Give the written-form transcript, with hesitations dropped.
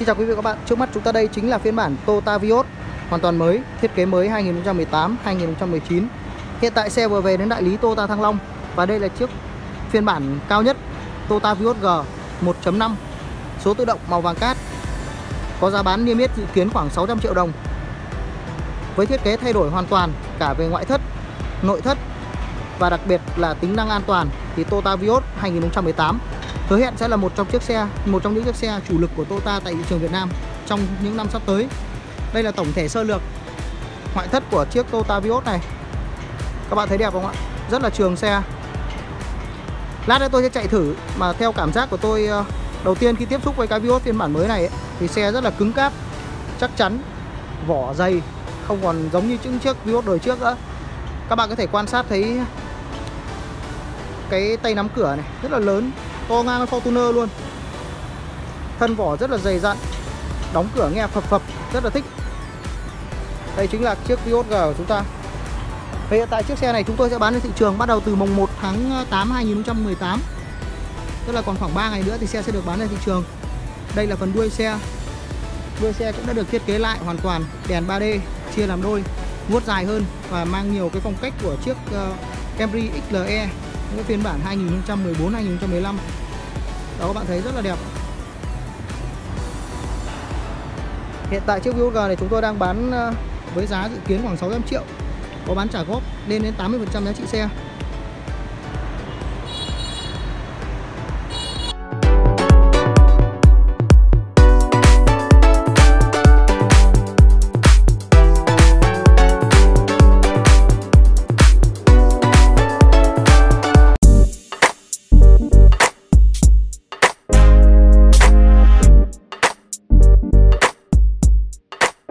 Xin chào quý vị và các bạn, trước mắt chúng ta đây chính là phiên bản Toyota Vios hoàn toàn mới, thiết kế mới 2018-2019. Hiện tại xe vừa về đến đại lý Toyota Thăng Long và đây là chiếc phiên bản cao nhất Toyota Vios G 1.5 số tự động màu vàng cát, có giá bán niêm yết dự kiến khoảng 600 triệu đồng. Với thiết kế thay đổi hoàn toàn cả về ngoại thất, nội thất và đặc biệt là tính năng an toàn thì Toyota Vios 2018 hứa hẹn sẽ là một trong những chiếc xe chủ lực của Toyota tại thị trường Việt Nam trong những năm sắp tới. Đây là tổng thể sơ lược ngoại thất của chiếc Toyota Vios này. Các bạn thấy đẹp không ạ? Rất là trường xe. Lát nữa tôi sẽ chạy thử mà theo cảm giác của tôi đầu tiên khi tiếp xúc với cái Vios phiên bản mới này ấy, thì xe rất là cứng cáp, chắc chắn, vỏ dày, không còn giống như những chiếc Vios đời trước nữa. Các bạn có thể quan sát thấy cái tay nắm cửa này rất là lớn, to ngang với Fortuner luôn. Thân vỏ rất là dày dặn, đóng cửa nghe phập phập, rất là thích. Đây chính là chiếc Vios G của chúng ta. Hiện tại chiếc xe này chúng tôi sẽ bán trên thị trường bắt đầu từ mùng 1 tháng 8 2018. Tức là còn khoảng 3 ngày nữa thì xe sẽ được bán trên thị trường. Đây là phần đuôi xe. Đuôi xe cũng đã được thiết kế lại hoàn toàn, đèn 3D chia làm đôi, vuốt dài hơn và mang nhiều cái phong cách của chiếc Camry XLE những phiên bản 2014-2015. Đó, các bạn thấy rất là đẹp. Hiện tại chiếc Vios G này chúng tôi đang bán với giá dự kiến khoảng 600 triệu, có bán trả góp lên đến 80% giá trị xe.